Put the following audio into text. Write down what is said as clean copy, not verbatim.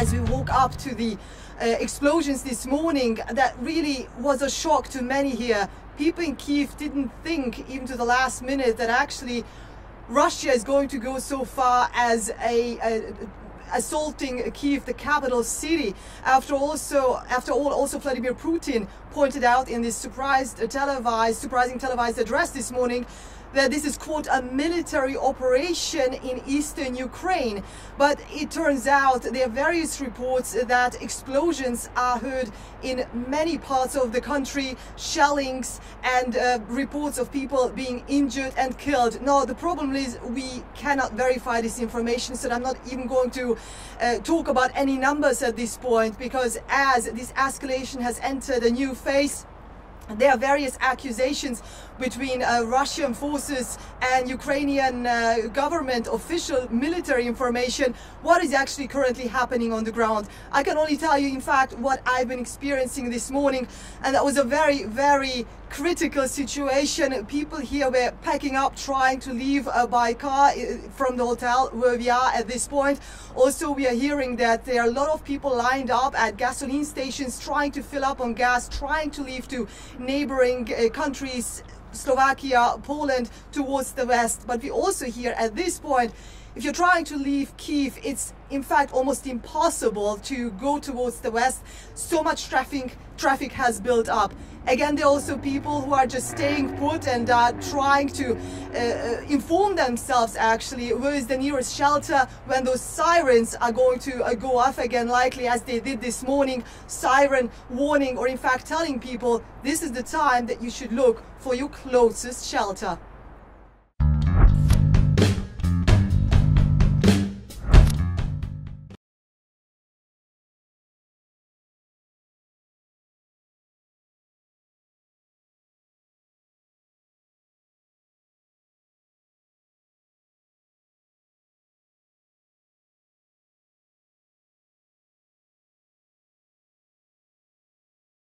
as we woke up to the explosions this morning, that really was a shock to many here. People in Kyiv didn't think, even to the last minute, that actually Russia is going to go so far as assaulting Kyiv, the capital city. After all, also Vladimir Putin pointed out in this surprising televised address this morning that this is, quote, a military operation in eastern Ukraine. But it turns out there are various reports that explosions are heard in many parts of the country, shellings, and reports of people being injured and killed. Now, the problem is we cannot verify this information, so I'm not even going to talk about any numbers at this point, because as this escalation has entered a new phase, there are various accusations between Russian forces and Ukrainian government official military information. What is actually currently happening on the ground? I can only tell you, in fact, what I've been experiencing this morning, and that was a very, very critical situation. People here were packing up, trying to leave by car from the hotel where we are at this point. Also, we are hearing that there are a lot of people lined up at gasoline stations, trying to fill up on gas, trying to leave to neighboring countries, Slovakia, Poland, towards the west. But we also hear at this point, if you're trying to leave Kyiv, it's in fact almost impossible to go towards the west. So much traffic has built up. Again, there are also people who are just staying put and are trying to inform themselves, actually, where is the nearest shelter when those sirens are going to go off again, likely as they did this morning, siren warning, or in fact telling people this is the time that you should look for your closest shelter.